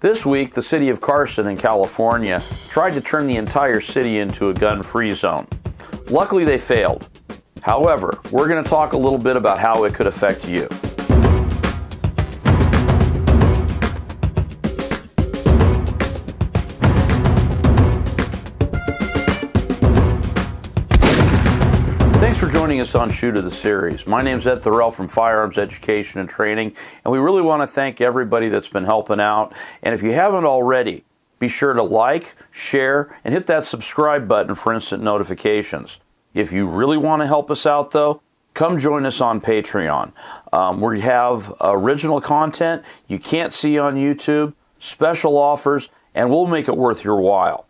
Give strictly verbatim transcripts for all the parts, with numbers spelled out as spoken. This week, the city of Carson in California tried to turn the entire city into a gun-free zone. Luckily, they failed. However, we're going to talk a little bit about how it could affect you. Thanks for joining us on Shooter the Series. My name's Ed Thorell from Firearms Education and Training, and we really want to thank everybody that's been helping out. And if you haven't already, be sure to like, share, and hit that subscribe button for instant notifications. If you really want to help us out, though, come join us on Patreon. Um, we have original content you can't see on YouTube, special offers, and we'll make it worth your while.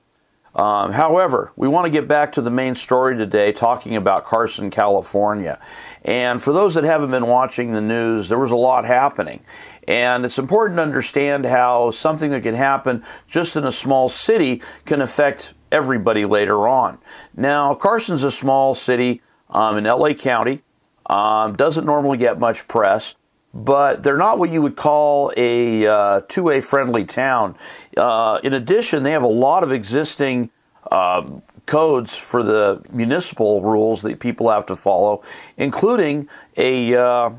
Um, however, we want to get back to the main story today, talking about Carson, California. And for those that haven't been watching the news, there was a lot happening. And it's important to understand how something that can happen just in a small city can affect everybody later on. Now, Carson's a small city um, in L A County, um, doesn't normally get much press. But they're not what you would call a uh, two A friendly town. Uh, in addition, they have a lot of existing um, codes for the municipal rules that people have to follow, including a uh,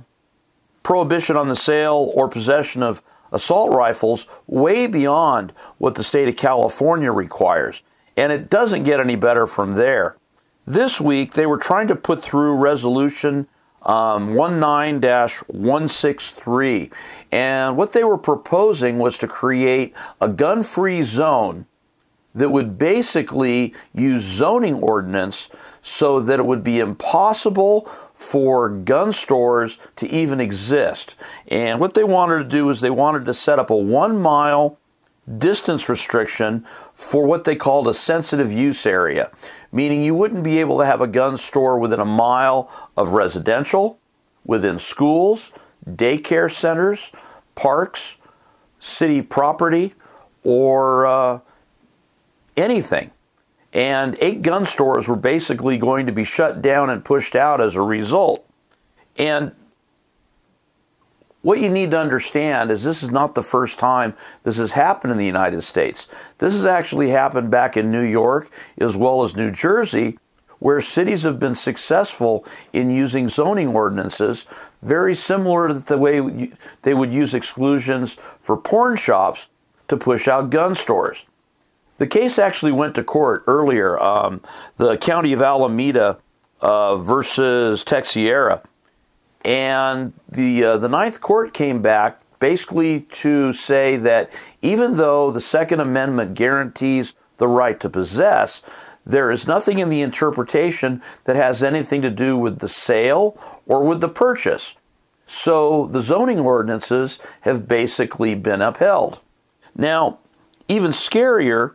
prohibition on the sale or possession of assault rifles way beyond what the state of California requires. And it doesn't get any better from there. This week, they were trying to put through Resolution Um, nineteen dash one sixty-three, and what they were proposing was to create a gun-free zone that would basically use zoning ordinance so that it would be impossible for gun stores to even exist. And what they wanted to do is they wanted to set up a one-mile distance restriction for what they called a sensitive use area, meaning you wouldn't be able to have a gun store within a mile of residential, within schools, daycare centers, parks, city property, or uh, anything. And eight gun stores were basically going to be shut down and pushed out as a result. And what you need to understand is this is not the first time this has happened in the United States. This has actually happened back in New York as well as New Jersey, where cities have been successful in using zoning ordinances, very similar to the way they would use exclusions for porn shops to push out gun stores. The case actually went to court earlier, um, the county of Alameda uh, versus Teixeira. And the uh, the Ninth Court came back basically to say that even though the Second Amendment guarantees the right to possess, there is nothing in the interpretation that has anything to do with the sale or with the purchase. So the zoning ordinances have basically been upheld. Now, even scarier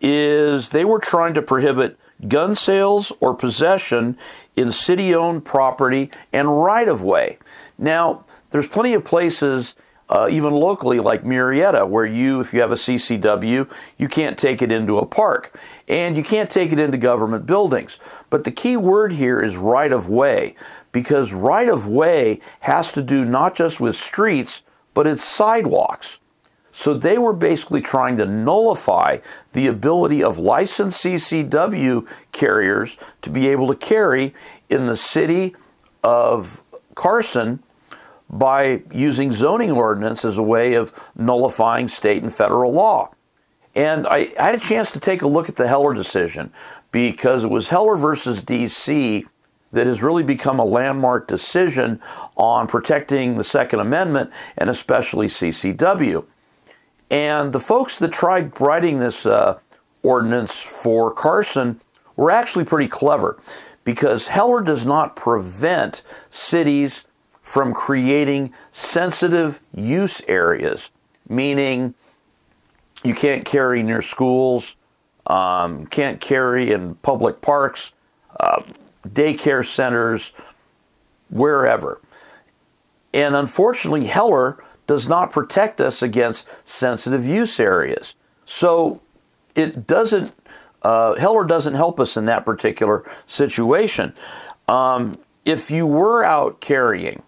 is they were trying to prohibit gun sales or possession in city-owned property and right-of-way. Now, there's plenty of places, uh, even locally, like Murrieta, where you, if you have a C C W, you can't take it into a park, and you can't take it into government buildings. But the key word here is right-of-way, because right-of-way has to do not just with streets, but it's sidewalks. So they were basically trying to nullify the ability of licensed C C W carriers to be able to carry in the city of Carson by using zoning ordinance as a way of nullifying state and federal law. And I, I had a chance to take a look at the Heller decision, because it was Heller versus D C that has really become a landmark decision on protecting the Second Amendment and especially C C W. And the folks that tried writing this uh, ordinance for Carson were actually pretty clever, because Heller does not prevent cities from creating sensitive use areas, meaning you can't carry near schools, um, can't carry in public parks, uh, daycare centers, wherever. And unfortunately, Heller does not protect us against sensitive use areas. So it doesn't, uh, Heller doesn't help us in that particular situation. Um, if you were out carrying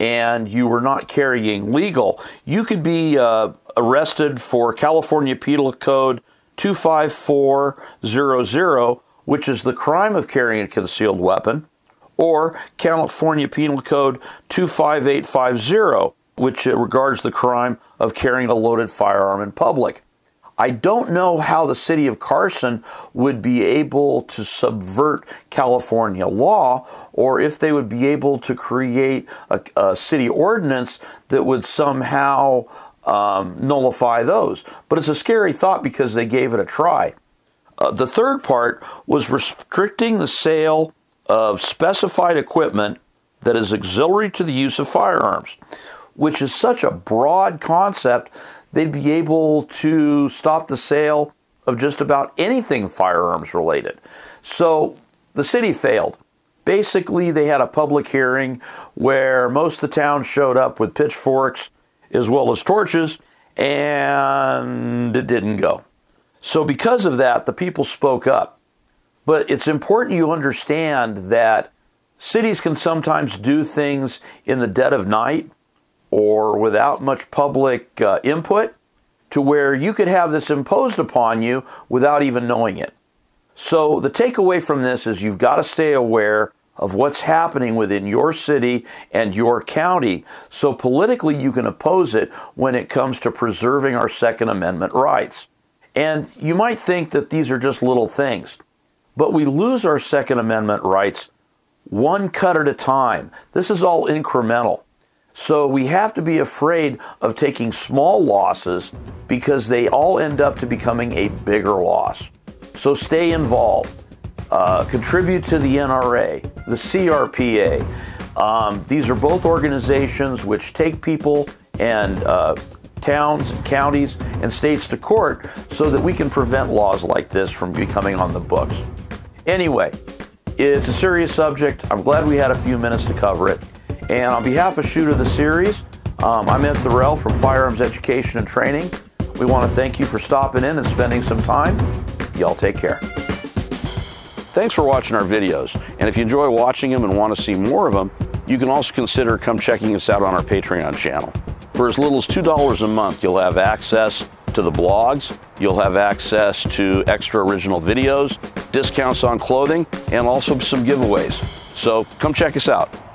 and you were not carrying legal, you could be uh, arrested for California Penal Code two five four zero zero, which is the crime of carrying a concealed weapon, or California Penal Code two five eight five zero, which regards the crime of carrying a loaded firearm in public. I don't know how the city of Carson would be able to subvert California law, or if they would be able to create a, a city ordinance that would somehow um, nullify those. But it's a scary thought because they gave it a try. Uh, the third part was restricting the sale of specified equipment that is auxiliary to the use of firearms, which is such a broad concept. They'd be able to stop the sale of just about anything firearms related. So the city failed. Basically, they had a public hearing where most of the town showed up with pitchforks as well as torches, and it didn't go. So because of that, the people spoke up. But it's important you understand that cities can sometimes do things in the dead of night or without much public uh, input, to where you could have this imposed upon you without even knowing it. So the takeaway from this is you've got to stay aware of what's happening within your city and your county, so politically you can oppose it when it comes to preserving our Second Amendment rights. And you might think that these are just little things, but we lose our Second Amendment rights one cut at a time. This is all incremental. So we have to be afraid of taking small losses because they all end up to becoming a bigger loss. So stay involved. Uh, contribute to the N R A, the C R P A. Um, these are both organizations which take people and uh, towns and counties and states to court so that we can prevent laws like this from becoming on the books. Anyway, it's a serious subject. I'm glad we had a few minutes to cover it. And on behalf of Shooter the Series, um, I'm Ed Thorell from Firearms Education and Training. We want to thank you for stopping in and spending some time. Y'all take care. Thanks for watching our videos. And if you enjoy watching them and want to see more of them, you can also consider come checking us out on our Patreon channel. For as little as two dollars a month, you'll have access to the blogs, you'll have access to extra original videos, discounts on clothing, and also some giveaways. So come check us out.